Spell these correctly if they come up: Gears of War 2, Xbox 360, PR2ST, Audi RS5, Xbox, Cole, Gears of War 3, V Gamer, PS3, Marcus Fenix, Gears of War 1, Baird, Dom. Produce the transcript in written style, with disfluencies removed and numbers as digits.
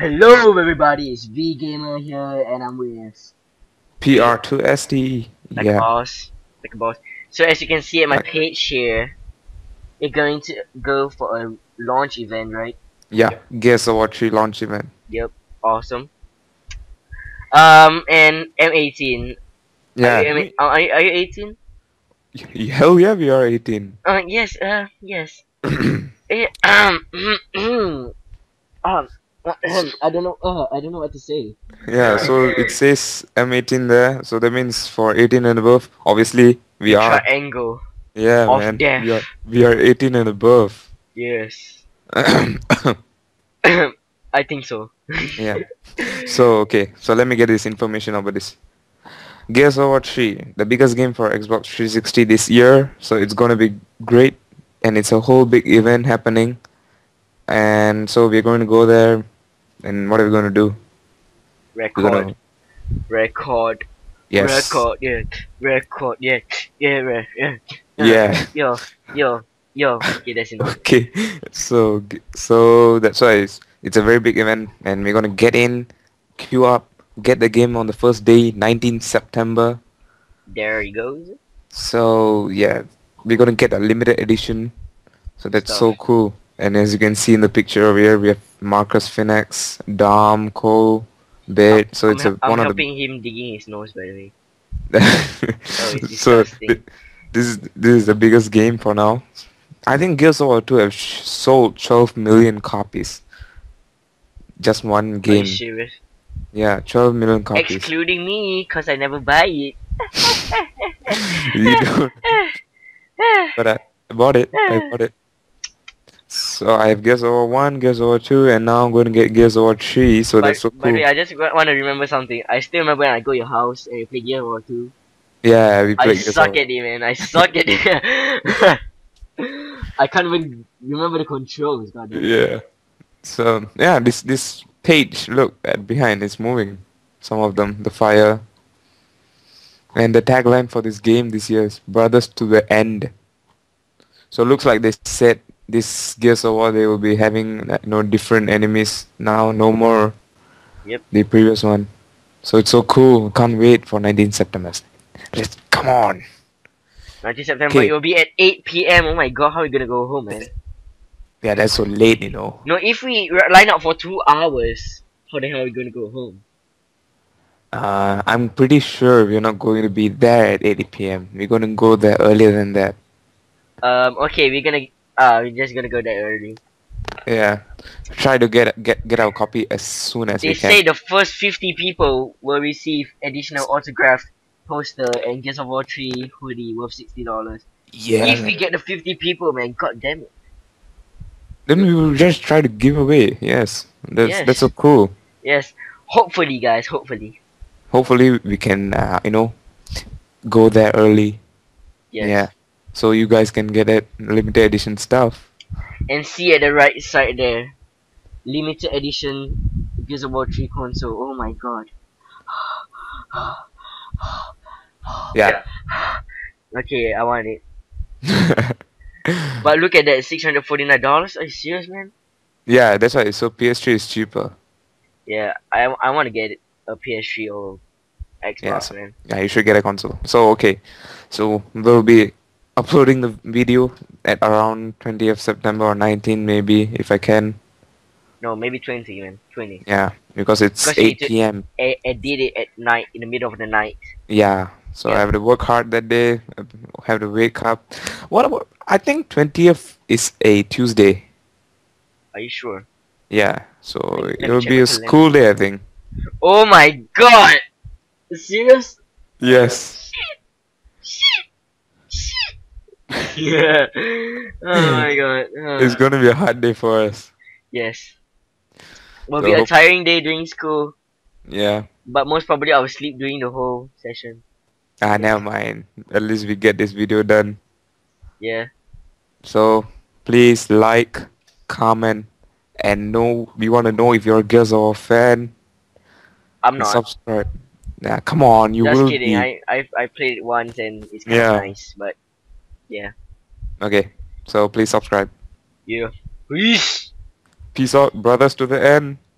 Hello everybody, it's V Gamer here, and I'm with PR2ST. Like a boss, like a boss. So as you can see at my page here, you're going to go for a launch event, right? Yeah, yep. Gears of War 3 launch event. Yep, awesome. And M18. Yeah. Are you 18? Hell yeah, we are 18. Yes. Yes. I don't know what to say. Yeah, so it says M18 there, so that means for 18 and above. Obviously, we are triangle. Yeah, man. Death. We are 18 and above. Yes. I think so. Yeah. So okay, so let me get this information about this. Gears of War 3, the biggest game for Xbox 360 this year, so it's gonna be great, and it's a whole big event happening. And so we're going to go there, and what are we going to do? Record. Yes. Record. Okay, that's enough. Okay, so that's why it's a very big event, and we're going to get in, queue up, get the game on the first day, 19th September. There it goes. So, yeah, we're going to get a limited edition, so that's so cool. And as you can see in the picture over here, we have Marcus Fenix, Dom, Cole, Baird. So it's one of the. I'm helping him digging his nose, by the way. So this is the biggest game for now. I think Gears of War 2 have sold 12 million copies. Just one game. Are you serious? Yeah, 12 million copies. Excluding me, cause I never buy it. You don't. But I bought it. So I have Gears of War 1, Gears of War 2, and now I'm going to get Gears of War 3, so that's so cool. By the way, I just want to remember something. I still remember when I go to your house and we play Gears of War 2. Yeah, we played Gears of War. I suck at it, man. I can't even remember the controls, goddamn. Yeah. So, yeah, this page, look, at behind, it's moving. Some of them, the fire. And the tagline for this game this year is, Brothers to the End. So it looks like they said, this Gears of War, they will be having different enemies now, no more. Yep. The previous one. So it's so cool. Can't wait for 19th September. Let's come on. 19th September. Kay. It will be at 8 PM. Oh my god, how are we gonna go home, man? Yeah, that's so late, you know. No, if we line up for 2 hours, how the hell are we gonna go home? I'm pretty sure we're not going to be there at 8 PM. We're gonna go there earlier than that. Okay, we're just gonna go there early. Yeah, try to get our copy as soon as we can. They say the first 50 people will receive additional autographed poster and Gears of War 3 hoodie worth $60. Yeah. If we get the 50 people, man, god damn it. Then we will just try to give away. Yes, that's so cool. Yes, hopefully, guys, hopefully. Hopefully we can, go there early. Yes. Yeah. So you guys can get that limited edition stuff. And see at the right side there, limited edition Gears of War 3 console. Oh my god. Yeah. Okay, I want it. But look at that, $649. Are you serious, man? Yeah, that's why. So PS3 is cheaper. Yeah, I want to get a PS3 or Xbox, man. Yeah, you should get a console. So okay, so we'll be uploading the video at around 20th September or 19 maybe, if I can. No, maybe 20, man. 20. Yeah, because it's 8 PM. I did it at night, in the middle of the night. Yeah, so I have to work hard that day. I have to wake up. What about? I think 20th is a Tuesday. Are you sure? Yeah, so it'll be a school day, I think. Oh my god! Serious? Yes. Yeah. Oh my god. It's gonna be a hard day for us. Yes. Will be a tiring day during school. Yeah. But most probably I will sleep during the whole session. Ah, never mind. At least we get this video done. Yeah. So please like, comment, and we want to know if you're a Gears of War fan. I'm not. Subscribe. Nah, come on. You will be. Just kidding. I played it once and it's kind of nice, but. Yeah. Okay. So please subscribe. Yeah. Peace. Peace out, brothers to the end.